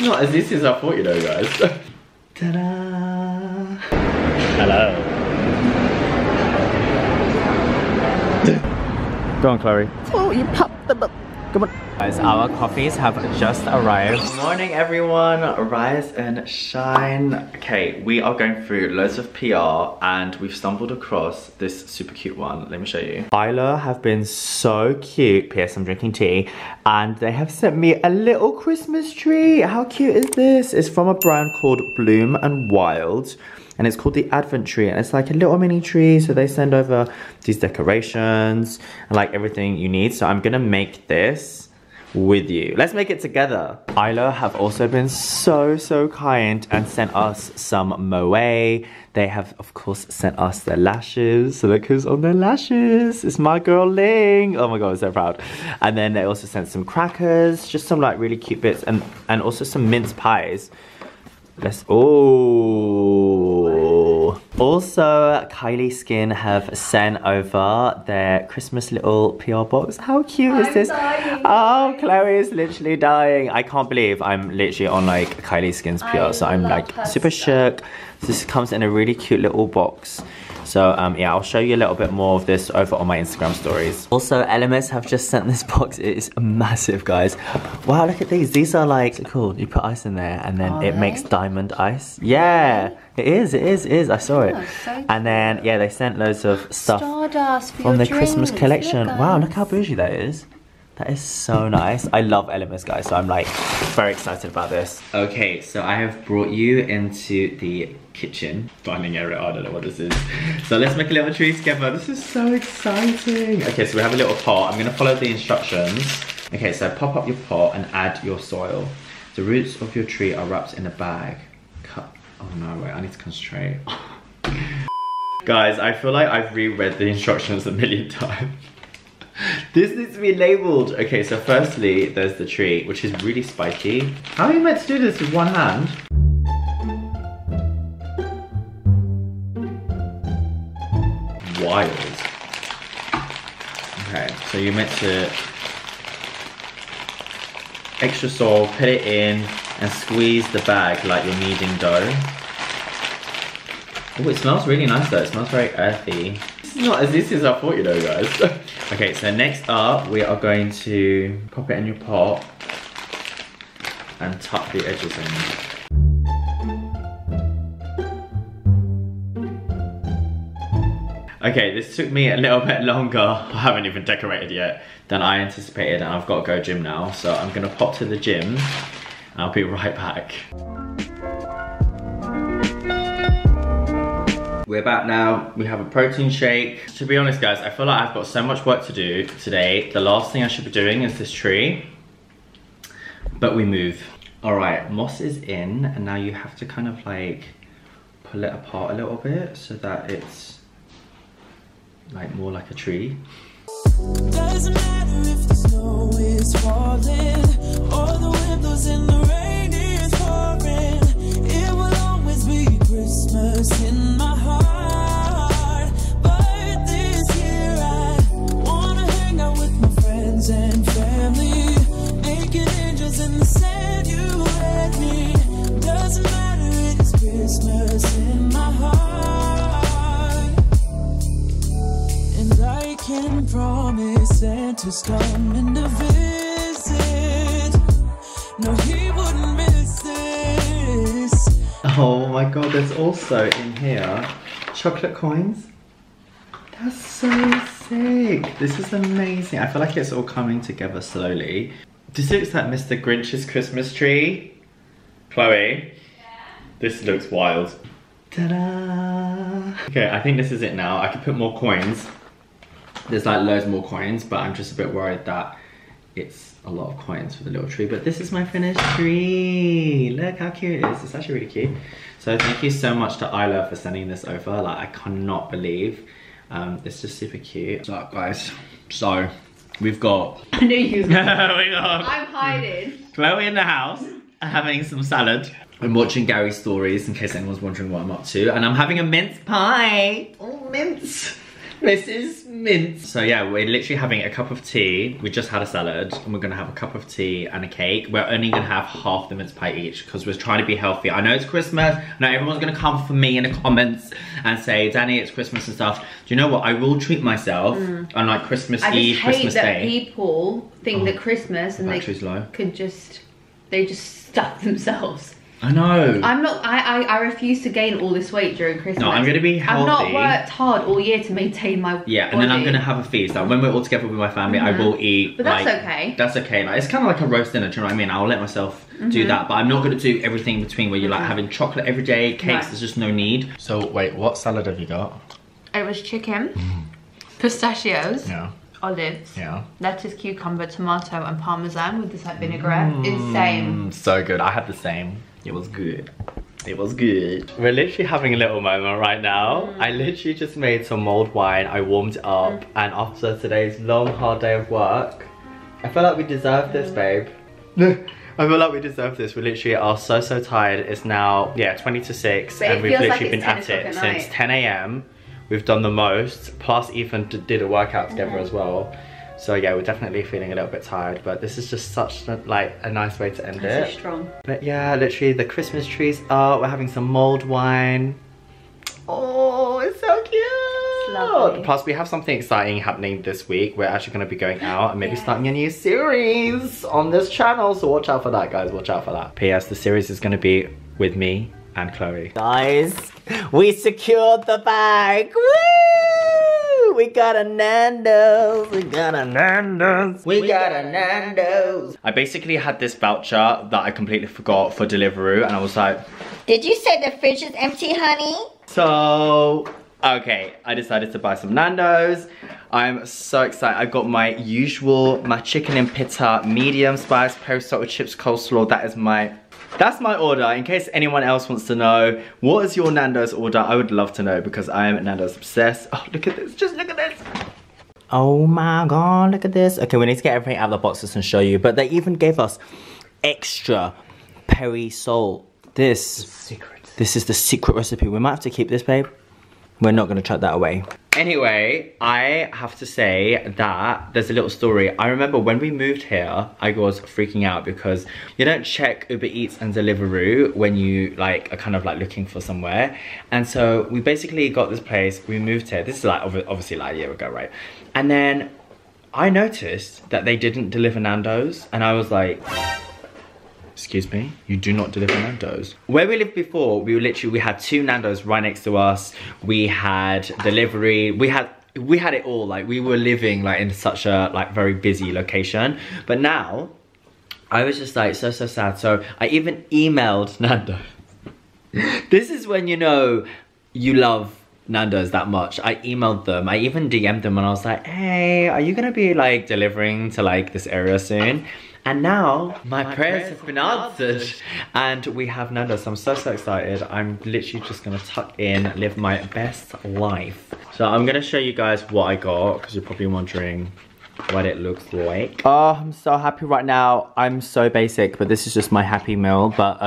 is not as easy as I thought, you know, guys. Ta-da! Hello. Go on, Chloe. Oh, you popped the book. Come on. Guys, our coffees have just arrived. Good morning, everyone. Rise and shine. Okay, we are going through loads of PR and we've stumbled across this super cute one. Let me show you. Isla have been so cute. P.S. I'm drinking tea. And they have sent me a little Christmas tree. How cute is this? It's from a brand called Bloom and Wild. And it's called the Advent Tree, and it's like a little mini tree. So they send over these decorations and like everything you need. So I'm gonna make this with you. Let's make it together. Isla have also been so kind and sent us some moe. They have of course sent us their lashes. So look who's on their lashes. It's my girl Ling. Oh my god, I'm so proud. And then they also sent some crackers, just some like really cute bits, and also some mince pies. Let's, oh. Also, Kylie Skin have sent over their Christmas little PR box. How cute is this? Dying. Oh, Chloe is literally dying. I can't believe I'm literally on like Kylie Skin's PR, so I'm like super shook. This comes in a really cute little box. So yeah, I'll show you a little bit more of this over on my Instagram stories. Also, Elemis have just sent this box. It is massive, guys. Wow, look at these. These are like, cool, you put ice in there and then it makes diamond ice. Yeah, it is. I saw it. So and then, yeah, they sent loads of stuff from their Christmas collection. Look, wow, look how bougie that is. That is so nice. I love Elemis, guys, so I'm like very excited about this. Okay, so I have brought you into the kitchen dining area. I don't know what this is. So let's make a little tree together. This is so exciting. Okay, so we have a little pot. I'm gonna follow the instructions. Okay, so pop up your pot and add your soil. The roots of your tree are wrapped in a bag. Cut. Oh no, wait, I need to concentrate. Guys, I feel like I've reread the instructions a million times. This needs to be labelled. Okay, so firstly, there's the tree, which is really spiky. How are you meant to do this with one hand? Wild. Okay, so you're meant to... extra soil, put it in, and squeeze the bag like you're kneading dough. Oh, it smells really nice though. It smells very earthy. This is not as easy as I thought, you know, guys. Okay, so next up, we are going to pop it in your pot and tuck the edges in. Okay, this took me a little bit longer. I haven't even decorated yet than I anticipated, and I've got to go gym now. So I'm gonna pop to the gym, and I'll be right back. We're back now, we have a protein shake. To be honest guys, I feel like I've got so much work to do today. The last thing I should be doing is this tree, but we move. All right, moss is in, and now you have to kind of like pull it apart a little bit so that it's like more like a tree. Doesn't matter if the snow is falling or the wind blows in the rain is pouring. It will always be Christmas in my heart, but this year I wanna hang out with my friends and family, making angels in the sand. You and me, doesn't matter, it is Christmas in my heart, and I can promise Santa's coming to visit. No, he wouldn't miss this. Oh my god, there's also in here chocolate coins. That's so sick. This is amazing. I feel like it's all coming together slowly. This looks like Mr. Grinch's Christmas tree. Chloe, yeah. This looks wild. Ta-da! Okay, I think this is it now. I could put more coins. There's like loads more coins, but I'm just a bit worried that it's a lot of coins for the little tree, but this is my finished tree. Look how cute it is. It's actually really cute. So thank you so much to Isla for sending this over. Like I cannot believe. It's just super cute. So guys, so we've got. I knew you. We got. I'm hiding. Chloe in the house, having some salad. I'm watching Gary's stories in case anyone's wondering what I'm up to, and I'm having a mince pie. Oh, mince. Mrs. mint. So yeah, we're literally having a cup of tea. We just had a salad and we're gonna have a cup of tea and a cake. We're only gonna have half the mince pie each because we're trying to be healthy. I know it's Christmas. Now everyone's gonna come for me in the comments and say, Danny, it's Christmas and stuff. Do you know what? I will treat myself on like Christmas Eve, Christmas Day. I just hate that people think that Christmas and they could just, they just stuff themselves. I know. I'm not, I refuse to gain all this weight during Christmas. No, I'm going to be healthy. I've not worked hard all year to maintain my body. Then I'm going to have a feast. Like when we're all together with my family, I will eat. But that's like, okay. That's okay. Like, it's kind of like a roast dinner, do you know what I mean? I'll let myself do that. But I'm not going to do everything in between where you're like having chocolate every day, cakes, there's just no need. So wait, what salad have you got? It was chicken, pistachios. Yeah. Olives, lettuce, cucumber, tomato, and parmesan with this like vinaigrette. Insane. So good. I had the same. It was good. It was good. We're literally having a little moment right now. I literally just made some mulled wine. I warmed it up, and after today's long hard day of work, I feel like we deserve this, babe. I feel like we deserve this. We literally are so, so tired. It's now, yeah, 20 to 6, but and we've literally been at it since 10 a.m. We've done the most, plus Ethan did a workout together as well. So yeah, we're definitely feeling a little bit tired, but this is just such like a nice way to end it. So strong. But yeah, literally the Christmas tree's up, we're having some mulled wine. Oh, it's so cute. It's lovely. Plus we have something exciting happening this week. We're actually gonna be going out and maybe starting a new series on this channel. So watch out for that, guys, watch out for that. P.S. the series is gonna be with me and Chloe. Guys, we secured the bag. Woo! We got a Nando's. We got a Nando's. We got a Nando's. I basically had this voucher that I completely forgot for Deliveroo, and I was like, did you say the fridge is empty, honey? So, okay, I decided to buy some Nando's. I'm so excited. I got my usual, my chicken and pita, medium spice, peri-salted chips, coleslaw. That is my... that's my order. In case anyone else wants to know, what is your Nando's order? I would love to know because I am Nando's obsessed. Oh, look at this. Just look at this. Oh my God, look at this. Okay, we need to get everything out of the boxes and show you. But they even gave us extra peri-salt. This. Secret. This is the secret recipe. We might have to keep this, babe. We're not going to chuck that away. Anyway, I have to say that there's a little story. I remember when we moved here, I was freaking out because you don't check Uber Eats and Deliveroo when you like are kind of like looking for somewhere. And so we basically got this place, we moved here. This is like obviously like a year ago, right? And then I noticed that they didn't deliver Nando's and I was like... excuse me, you do not deliver Nando's. Where we lived before, we were literally, we had two Nando's right next to us. We had delivery, we had it all. Like we were living like in such a like very busy location. But now, I was just like so, so sad. So I even emailed Nando's. This is when you know you love Nando's that much. I emailed them, I even DM'd them and I was like, hey, are you gonna be like delivering to like this area soon? And now, my prayers have been answered. And we have Nando's, so I'm so, so excited. I'm literally just gonna tuck in, live my best life. So I'm gonna show you guys what I got, because you're probably wondering what it looks like. Oh, I'm so happy right now. I'm so basic, but this is just my happy meal. But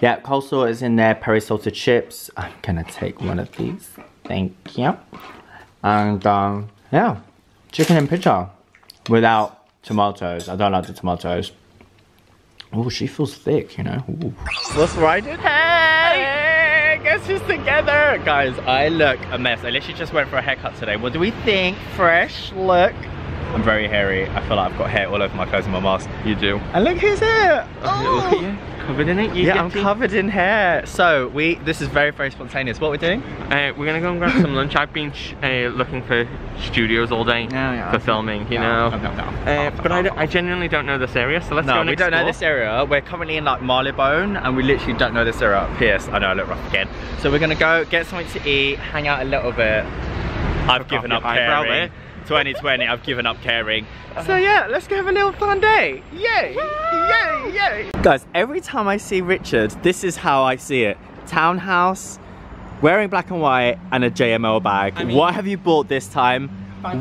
yeah, coleslaw is in there, peri-salted chips. I'm gonna take one of these, thank you. And yeah, chicken and pita without tomatoes. I don't like the tomatoes. Oh, she feels thick, you know. Ooh. What's right in here? Guess who's together? Guys, I look a mess. I literally just went for a haircut today. What do we think? Fresh look. I'm very hairy. I feel like I've got hair all over my clothes and my mask. You do. And look who's here. Oh. Look at you. Covered in it. You yeah, I'm covered in hair. So this is very, very spontaneous. What we're doing? We're gonna go and grab some lunch. I've been looking for studios all day for filming. I genuinely don't know this area. So let's go. We don't know this area. We're currently in like Marylebone, and we literally don't know this area. P.S. I know I look rough again. So we're gonna go get something to eat, hang out a little bit. I've given up caring. 2020, I've given up caring. So yeah, let's go have a little fun day. Yay! Yay! Yay! Guys, every time I see Richard, this is how I see it. Townhouse, wearing black and white, and a JML bag. I mean, what have you bought this time?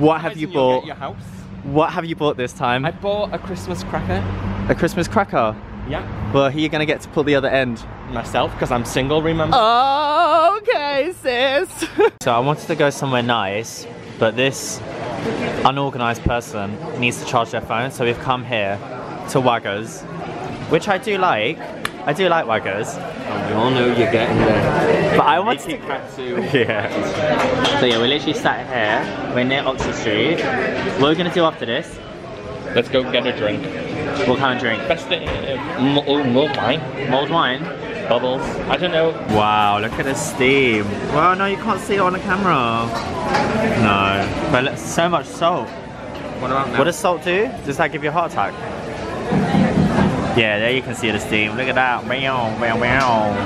What have you bought? Your house. What have you bought this time? I bought a Christmas cracker. A Christmas cracker? Yeah. Well, who are you gonna get to pull the other end? Myself, because I'm single, remember? Oh, okay, sis. So I wanted to go somewhere nice. but this unorganised person needs to charge their phone, so we've come here to Wagga's, which I do like. I do like Wagga's. And we all know you're getting there. But I want to... Yeah. So yeah, we're literally sat here. We're near Oxford Street. What are we going to do after this? Let's go get a drink. What kind of drink? Best thing... mulled wine. Mulled wine? Bubbles. I don't know. Wow, look at the steam. Well, no, you can't see it on the camera. No. But look, so much salt. What about now? What does salt do? Does that give you a heart attack? Yeah, there you can see the steam. Look at that. Meow, meow, meow.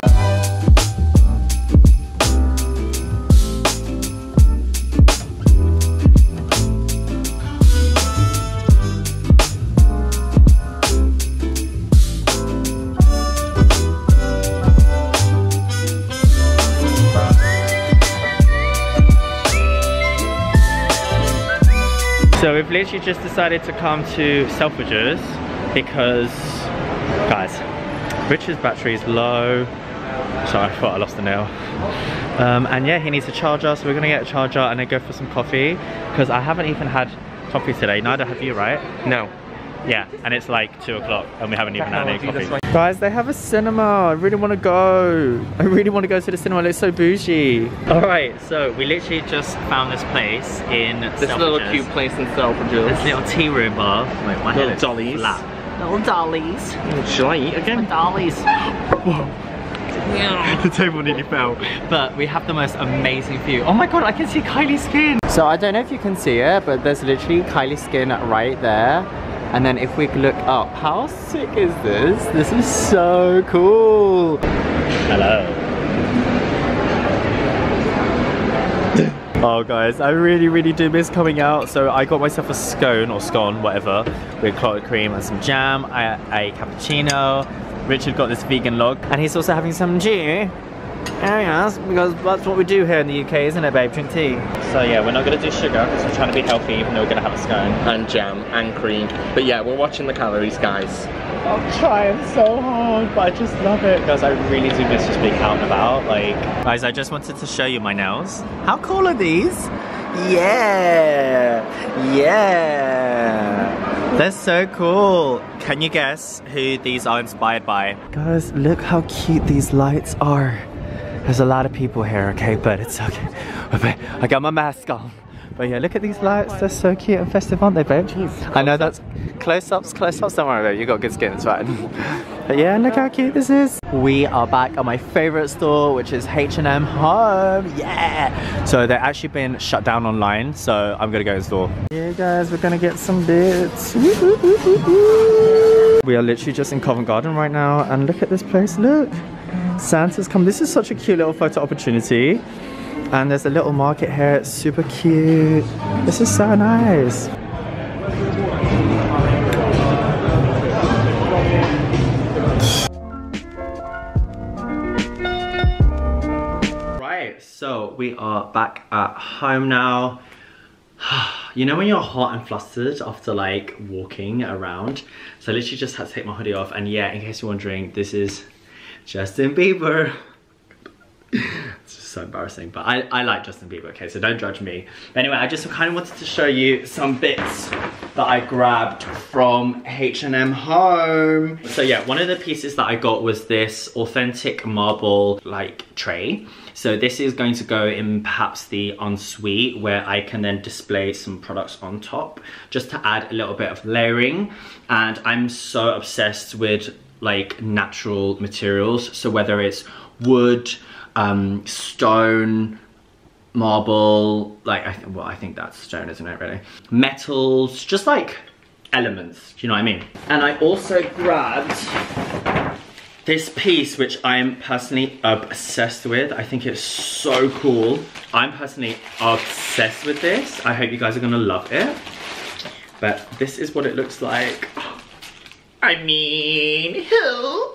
So we've literally just decided to come to Selfridges because, guys, Richard's battery is low. Sorry, I thought I lost the nail. And yeah, he needs a charger, so we're gonna get a charger and then go for some coffee because I haven't even had coffee today. Neither have you, right? No. Yeah, and it's like 2 o'clock and we haven't even had any coffee. Guys, they have a cinema. I really want to go. I really want to go to the cinema. It looks so bougie. Alright, so we literally just found this place in Selfridges. This little cute place in Selfridges. This little tea room bar. Wait, my head is flat. Little dollies. Should I eat again? Dollies. The table nearly fell. But we have the most amazing view. Oh my god, I can see Kylie Skin. So I don't know if you can see it, but there's literally Kylie Skin right there. And then if we look up, how sick is this? This is so cool. Hello. Oh guys, I really do miss coming out. So I got myself a scone or scone, whatever, with clotted cream and some jam. I ate a cappuccino. Richard got this vegan log. And he's also having some tea. Oh yes, because that's what we do here in the UK, isn't it, babe? Drink tea. So yeah, we're not going to do sugar because we're trying to be healthy, even though we're going to have a scone. And jam, and cream. But yeah, we're watching the calories, guys. I'm trying so hard, but I just love it. Because I really do miss just being out and about, like... Guys, I just wanted to show you my nails. How cool are these? Yeah! Yeah! They're so cool! Can you guess who these are inspired by? Guys, look how cute these lights are. There's a lot of people here, okay, but it's okay. I got my mask on. But yeah, look at these lights. They're so cute and festive, aren't they, babe? Jeez, I know that's close-ups. Don't worry, babe. You got good skin, it's fine. But yeah, look how cute this is. We are back at my favorite store, which is H&M Home. Yeah. So they've actually been shut down online, so I'm gonna go in store. Yeah, guys, we're gonna get some bits. We are literally just in Covent Garden right now, and look at this place. Look. Santa's come. This is such a cute little photo opportunity. And there's a little market here. It's super cute. This is so nice. Right, so we are back at home now. You know when you're hot and flustered after like walking around? So I literally just had to take my hoodie off. And yeah, in case you're wondering, this is Justin Bieber. It's just so embarrassing, but I like Justin Bieber, okay, so don't judge me. But anyway, I just kind of wanted to show you some bits that I grabbed from H&M Home. So yeah, one of the pieces that I got was this authentic marble like tray. So this is going to go in perhaps the ensuite where I can then display some products on top just to add a little bit of layering. And I'm so obsessed with like natural materials, so whether it's wood, stone, marble, like I think that's stone, isn't it, really, metals, just like elements, do you know what I mean? And I also grabbed this piece which I'm personally obsessed with. I think it's so cool. I'm personally obsessed with this. I hope you guys are gonna love it, but this is what it looks like. I mean, who?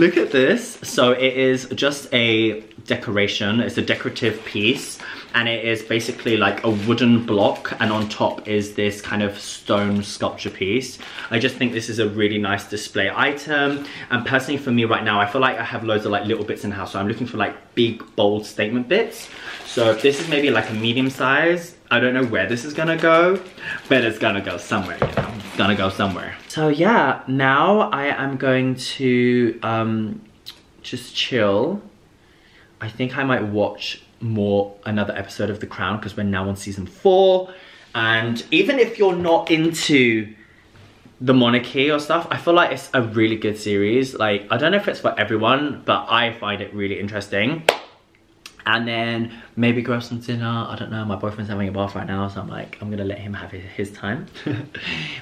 Look at this. So it is just a decoration. It's a decorative piece. And it is basically like a wooden block. And on top is this kind of stone sculpture piece. I just think this is a really nice display item. And personally for me right now, I feel like I have loads of like little bits in the house. So I'm looking for like big, bold statement bits. So if this is maybe like a medium size, I don't know where this is gonna go, but it's gonna go somewhere, you know? It's gonna go somewhere. So yeah, now I am going to just chill. I think I might watch another episode of The Crown because we're now on season 4. And even if you're not into the monarchy or stuff, I feel like it's a really good series. Like, I don't know if it's for everyone, but I find it really interesting. And then maybe grab some dinner. I don't know, my boyfriend's having a bath right now, so I'm like, I'm gonna let him have his time.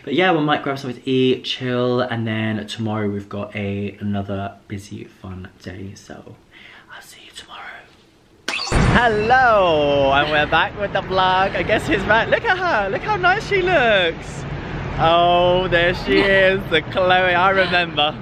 But yeah, we might grab something to eat, chill, and then tomorrow we've got another busy, fun day, so I'll see you tomorrow. Hello, and we're back with the vlog. I guess he's back. Look at her, look how nice she looks. Oh, there she is, the Chloe I remember.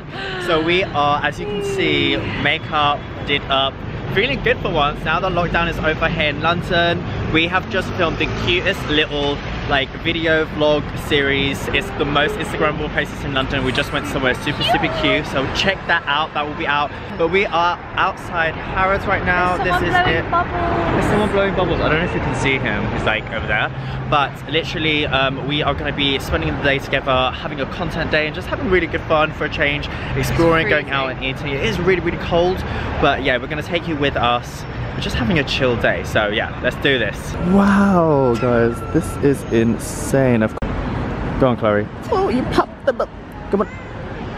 So we are, as you can see, makeup, did up. Feeling good for once. Now the lockdown is over here in London. We have just filmed the cutest little like video vlog series. It's the most Instagrammable places in London. We just went somewhere super, super cute. So check that out. That will be out. But we are outside Harrods right now. This is it. There's someone blowing bubbles. I don't know if you can see him. He's like over there. But literally, we are going to be spending the day together, having a content day, and just having really good fun for a change. Exploring, going out and eating. It is really, really cold. But yeah, we're going to take you with us. We're just having a chill day, so yeah, let's do this. Wow, guys, this is insane. Go on, Chloe. Oh, you popped the bubble. Come on.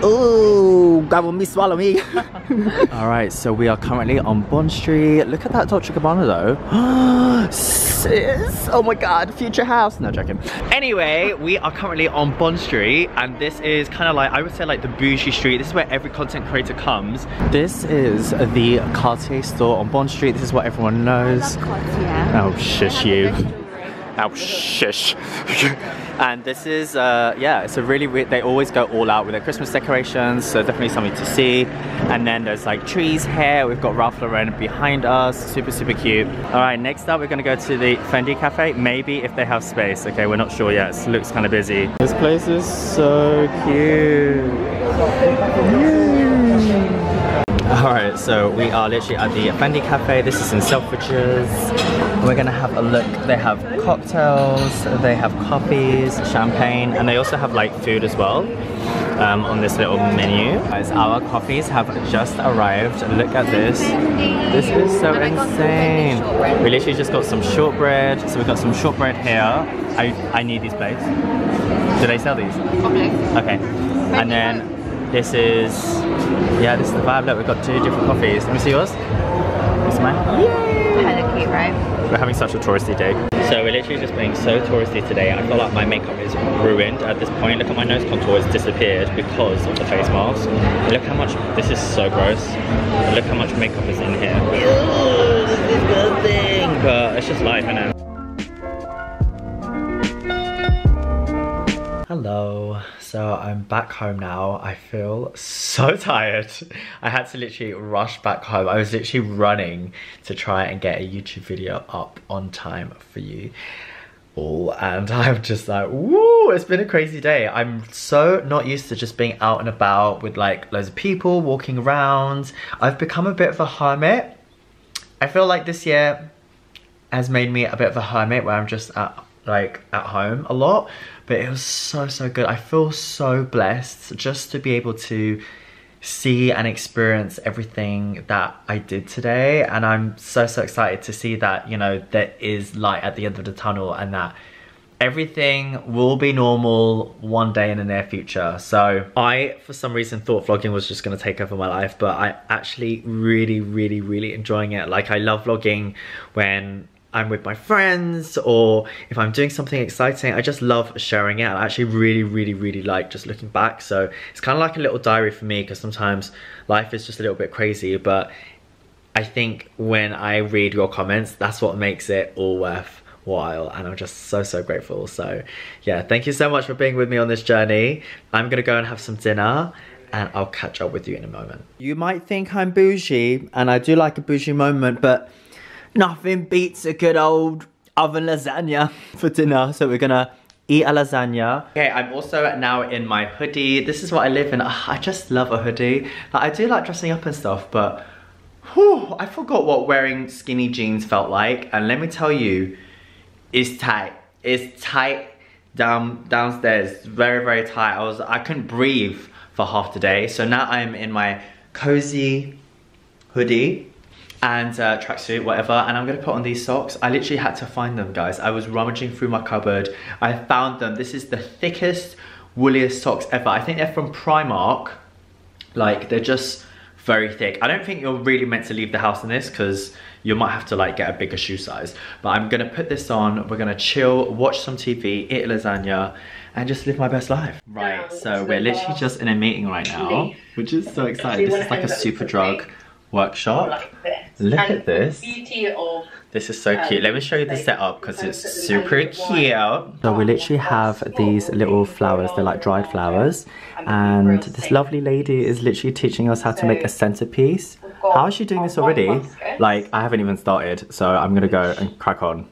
Oh, gobble me, swallow me. Alright, so we are currently on Bond Street. Look at that Dolce & Gabbana though. Sis, oh my god, future house. No, joking. Anyway, we are currently on Bond Street, and this is kind of like, I would say like the bougie street. This is where every content creator comes. This is the Cartier store on Bond Street. This is what everyone knows. I love Cartier. Oh, shush you. Oh, shush. And this is, yeah, it's a really weird, they always go all out with their Christmas decorations, so definitely something to see. And then there's like trees here, we've got Ralph Lauren behind us, super, super cute. All right, next up, we're gonna go to the Fendi Cafe, maybe if they have space. Okay, we're not sure yet, it looks kind of busy. This place is so cute. All right, so we are literally at the Fendi Cafe. This is in Selfridges. We're gonna have a look. They have cocktails, they have coffees, champagne, and they also have like food as well on this little menu. Guys, our coffees have just arrived. Look at this. This is so insane. We literally just got some shortbread. So we've got some shortbread here. I need these plates. Do they sell these? Probably. Okay. And then this is, yeah, this is the vibe. Look, we've got 2 different coffees. Let me see yours. This is mine. Yay! Hella cute, right? We're having such a touristy day. So we're literally just being so touristy today. I feel like my makeup is ruined at this point. Look at my nose contour has disappeared because of the face mask. And look how much, this is so gross. And look how much makeup is in here. Oh, this is disgusting. But it's just life, I know. Hello, so I'm back home now. I feel so tired. I had to literally rush back home. I was literally running to try and get a YouTube video up on time for you all. And I'm just like, woo, it's been a crazy day. I'm so not used to just being out and about with like loads of people walking around. I've become a bit of a hermit. I feel like this year has made me a bit of a hermit where I'm just at home a lot. But it was so, so good. I feel so blessed just to be able to see and experience everything that I did today. And I'm so, so excited to see that, you know, there is light at the end of the tunnel and that everything will be normal one day in the near future. So I, for some reason, thought vlogging was just gonna take over my life, but I actually really, really, really enjoying it. Like, I love vlogging when I'm with my friends or if I'm doing something exciting. I just love sharing it. I actually really, really, really like just looking back. So it's kind of like a little diary for me because sometimes life is just a little bit crazy, but I think when I read your comments, that's what makes it all worthwhile, and I'm just so, so grateful. So yeah, thank you so much for being with me on this journey. I'm gonna go and have some dinner and I'll catch up with you in a moment. You might think I'm bougie, and I do like a bougie moment, but nothing beats a good old oven lasagna for dinner. So we're gonna eat a lasagna. Okay, I'm also now in my hoodie. This is what I live in. I just love a hoodie. Like, I do like dressing up and stuff, but whew, I forgot what wearing skinny jeans felt like. And let me tell you, It's tight. It's tight downstairs. Very, very tight. I couldn't breathe for half the day. So now I'm in my cozy hoodie and tracksuit, whatever, and I'm gonna put on these socks. I literally had to find them, guys. I was rummaging through my cupboard. I found them. This is the thickest, woolliest socks ever. I think they're from Primark. Like, they're just very thick. I don't think you're really meant to leave the house in this because you might have to like get a bigger shoe size. But I'm gonna put this on. We're gonna chill, watch some TV, eat lasagna, and just live my best life. Right, so we're literally just in a meeting right now, which is so exciting. This is like a super drug workshop. Look at this. This is so cute. Let me show you the setup because it's super cute. So we literally have these little flowers. They're like dried flowers. And this lovely lady is literally teaching us how to make a centerpiece. How is she doing this already? Like, I haven't even started. So I'm going to go and crack on.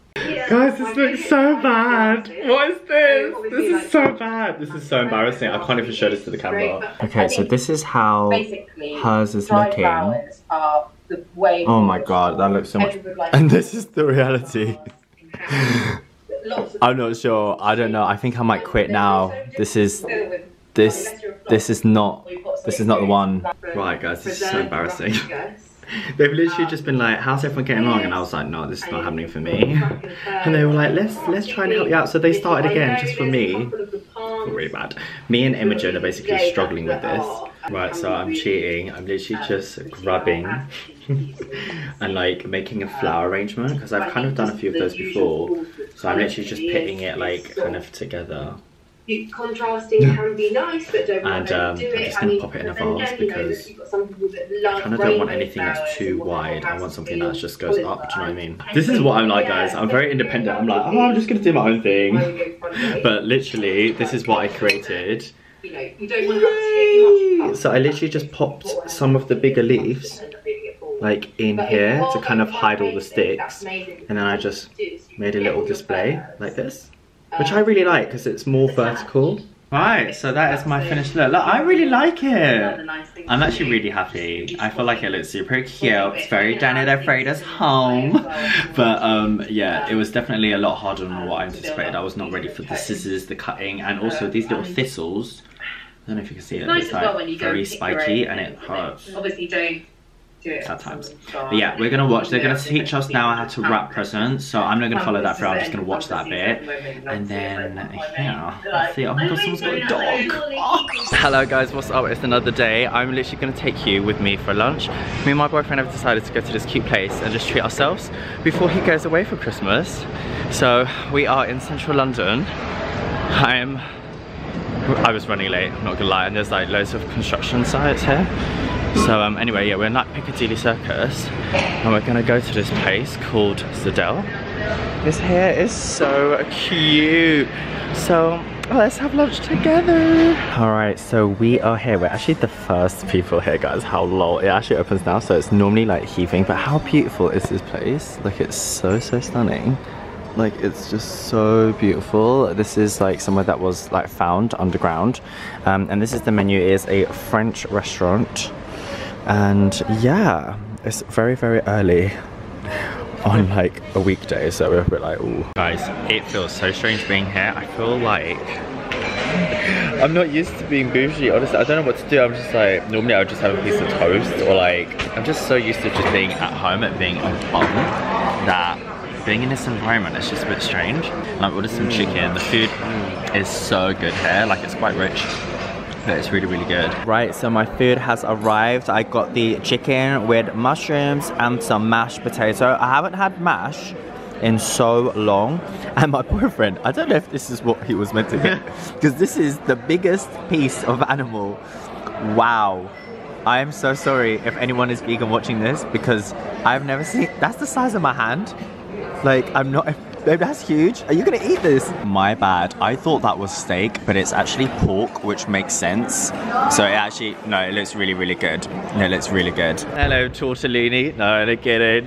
Guys, this looks so bad. What is this? This is so bad. This is so embarrassing. I can't even show this to the camera. Okay, so this is how hers is looking. Oh my god, that looks so much. And this is the reality. I'm not sure. I don't know. I think I might quit now. This is not the one. Right, guys, this is so embarrassing. They've literally just been like, how's everyone getting along? And I was like, no, this is not happening for me. And they were like, let's try and help you out. So they started again just for me. Really bad. Me and Imogen are basically struggling with this. Right, so I'm cheating. I'm literally just grabbing and like making a flower arrangement because I've kind of done a few of those before. So I'm literally just putting it like kind of together. Contrasting can be nice, but don't want to do it. I'm just going to pop it in a vase because I kind of don't want anything that's too wide. I want something that just goes up, do you know what I mean? This is what I'm like, guys. I'm very independent. I'm like, oh, I'm just going to do my own thing. But literally, this is what I created. Yay! So I literally just popped some of the bigger leaves like in here to kind of hide all the sticks. And then I just made a little display like this. Which I really like because it's more vertical. Right, so that is my finished look. Look, I really like it. I'm actually really happy. I feel like it looks super cute. It's very Daniela Freida's home. But yeah, it was definitely a lot harder than what I anticipated. I was not ready for the scissors, the cutting, and also these little thistles. I don't know if you can see it. It's like very spiky and it hurts. Obviously, don't. Sad times. But yeah, we're gonna watch. They're gonna teach us now how to wrap presents, so I'm not gonna follow that through. I'm just gonna watch that bit, and then yeah, let's see. Oh my god, someone's got a dog. Oh. Hello guys, what's up? It's another day. I'm literally gonna take you with me for lunch. Me and my boyfriend have decided to go to this cute place and just treat ourselves before he goes away for Christmas. So we are in central London. I was running late. I'm not gonna lie. And there's like loads of construction sites here. So anyway, yeah, we're at Piccadilly Circus and we're gonna go to this place called Zadell. This hair is so cute. So let's have lunch together. All right, so we are here. We're actually the first people here, guys. How lol. It actually opens now, so it's normally like heaving, but how beautiful is this place? Like, it's so, so stunning. Like, it's just so beautiful. This is like somewhere that was like found underground. And this is the menu. It is a French restaurant. And yeah, it's very, very early on like a weekday, so we're a bit like, ooh. Guys, it feels so strange being here. I feel like I'm not used to being bougie, honestly. I don't know what to do. I'm just like, normally I would just have a piece of toast or like, I'm just so used to just being at home and being on bum that being in this environment is just a bit strange. Like, ordered some chicken. The food is so good here, like it's quite rich. But it's really, really good. Right, so my food has arrived. I got the chicken with mushrooms and some mashed potato. I haven't had mash in so long. And my boyfriend, I don't know if this is what he was meant to get, because this is the biggest piece of animal. Wow. I am so sorry if anyone is vegan watching this, because I've never seen, that's the size of my hand. Like, I'm not, babe, that's huge. Are you gonna eat this? My bad. I thought that was steak, but it's actually pork, which makes sense. So it actually, no, it looks really, really good. It looks really good. Hello, tortellini. No, I don't get it.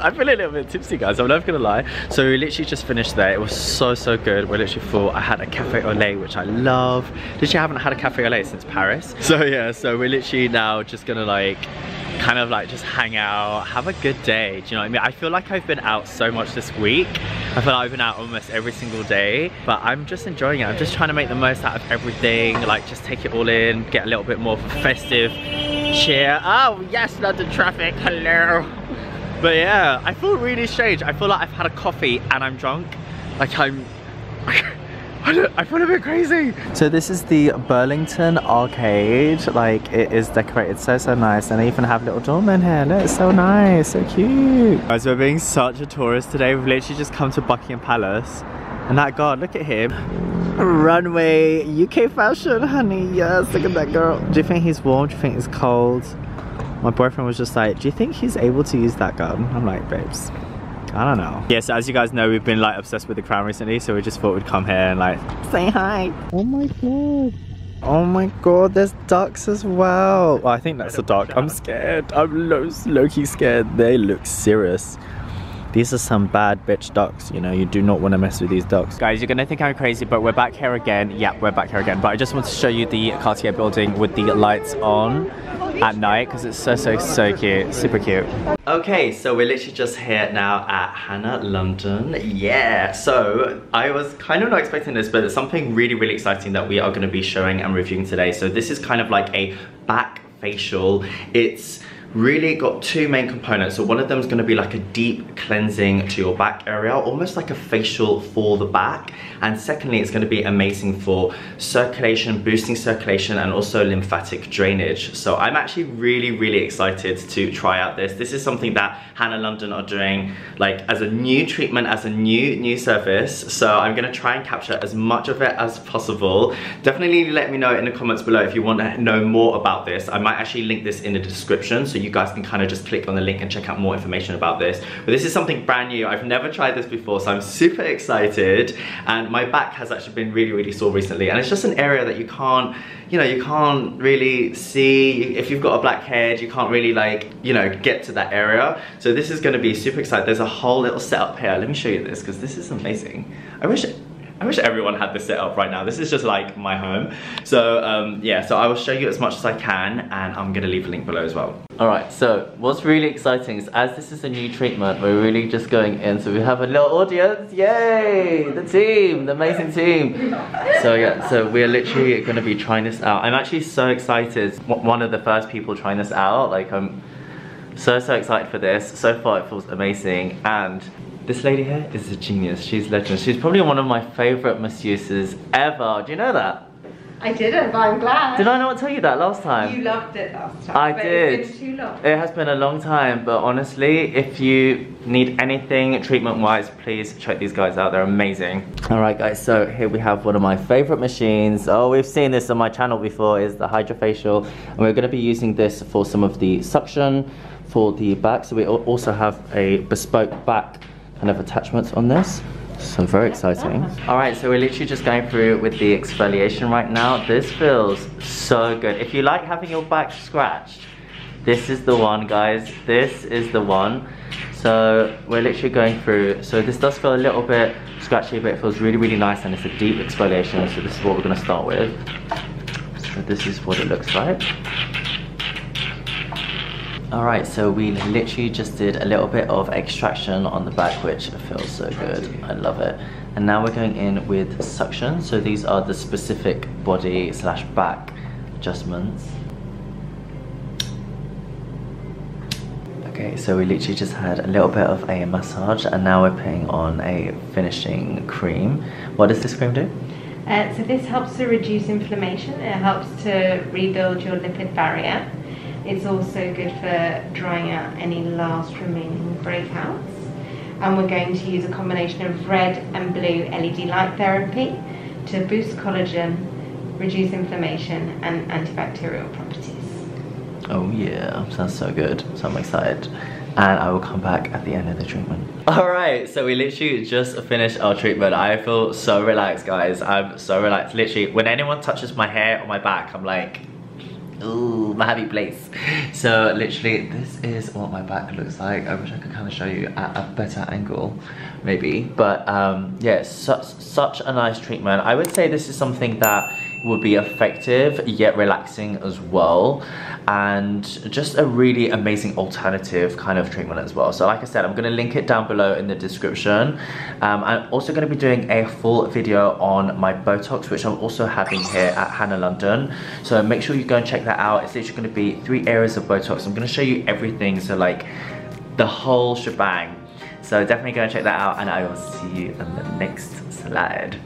I feel a little bit tipsy, guys. I'm not gonna lie. So we literally just finished there. It was so, so good. We're literally full. I had a cafe au lait, which I love. Literally, I haven't had a cafe au lait since Paris. So yeah, so we're literally now just gonna like kind of like just hang out, have a good day. Do you know what I mean? I feel like I've been out so much this week. I feel like I've been out almost every single day, but I'm just enjoying it. I'm just trying to make the most out of everything, like just take it all in, get a little bit more festive cheer. Oh yes, London traffic, hello. But yeah, I feel really strange. I feel like I've had a coffee and I'm drunk. Like I feel a bit crazy. So this is the Burlington Arcade. Like, it is decorated so nice, and they even have little doormen here. Look, it's so nice, so cute. Guys, we're being such a tourist today. We've literally just come to Buckingham Palace, and that guard, look at him. Runway, UK fashion, honey. Yes, look at that girl. Do you think he's warm? Do you think it's cold? My boyfriend was just like, do you think he's able to use that gun? I'm like, babes, I don't know. Yeah, so as you guys know, we've been like obsessed with The Crown recently, so we just thought we'd come here and like say hi. Oh my god. Oh my god, there's ducks as well. Well, I think that's a duck. I'm scared. I'm low-key scared. They look serious. These are some bad bitch ducks, you know, you do not want to mess with these ducks. Guys, you're gonna think I'm crazy, but we're back here again. Yeah, we're back here again. But I just want to show you the Cartier building with the lights on at night, because it's so cute, super cute. Okay, so we're literally just here now at Hanna London. Yeah, so I was kind of not expecting this, but it's something really exciting that we are gonna be showing and reviewing today. So this is kind of like a back facial. It's really got two main components. So one of them is going to be like a deep cleansing to your back area, almost like a facial for the back, and secondly it's going to be amazing for circulation, boosting circulation and also lymphatic drainage. So I'm actually really excited to try out this. Is something that Hanna London are doing like as a new treatment, as a new service, so I'm going to try and capture as much of it as possible. Definitely let me know in the comments below if you want to know more about this. I might actually link this in the description, so you guys can kind of just click on the link and check out more information about this. But this is something brand new. I've never tried this before, so I'm super excited. And my back has actually been really sore recently, and it's just an area that you can't, you know, you can't really see. If you've got a black head, you can't really like, you know, get to that area. So this is going to be super exciting. There's a whole little setup here. Let me show you this, because this is amazing. I wish everyone had this set up right now. This is just like my home. So yeah, so I will show you as much as I can, and I'm gonna leave a link below as well. All right, so what's really exciting is, as this is a new treatment, we're really just going in. So we have a little audience, yay! The team, the amazing team. So yeah, so we're literally gonna be trying this out. I'm actually so excited. One of the first people trying this out. Like, I'm so excited for this. So far it feels amazing. And this lady here is a genius. She's legend. She's probably one of my favourite masseuses ever. Do you know that? I didn't, but I'm glad. Did I not tell you that last time? You loved it last time. I did. It's been too long. It has been a long time, but honestly, if you need anything treatment-wise, please check these guys out. They're amazing. All right, guys. So here we have one of my favourite machines. Oh, we've seen this on my channel before. Is the Hydrafacial, and we're going to be using this for some of the suction for the back. So we also have a bespoke back kind of attachments on this, so very exciting. All right, so we're literally just going through with the exfoliation right now. This feels so good. If you like having your back scratched, this is the one, guys. This is the one. So we're literally going through. So this does feel a little bit scratchy, but it feels really nice, and it's a deep exfoliation. So this is what we're gonna start with. So this is what it looks like. Alright, so we literally just did a little bit of extraction on the back, which feels so good. I love it. And now we're going in with suction. So these are the specific body / back adjustments. Okay, so we literally just had a little bit of a massage, and now we're putting on a finishing cream. What does this cream do? So this helps to reduce inflammation. It helps to rebuild your lipid barrier. It's also good for drying out any last remaining breakouts. And we're going to use a combination of red and blue LED light therapy to boost collagen, reduce inflammation and antibacterial properties. Oh yeah, sounds so good. So I'm excited. And I will come back at the end of the treatment. All right, so we literally just finished our treatment. I feel so relaxed, guys. I'm so relaxed. Literally, when anyone touches my hair or my back, I'm like, ooh, my happy place. So literally, this is what my back looks like. I wish I could kind of show you at a better angle, maybe. But yeah, such a nice treatment. I would say this is something that would be effective yet relaxing as well, and just a really amazing alternative kind of treatment as well. So like I said, I'm going to link it down below in the description. I'm also going to be doing a full video on my Botox, which I'm also having here at Hanna London, so make sure you go and check that out. It's literally going to be 3 areas of Botox. I'm going to show you everything, so like the whole shebang. So definitely go and check that out, and I will see you in the next slide.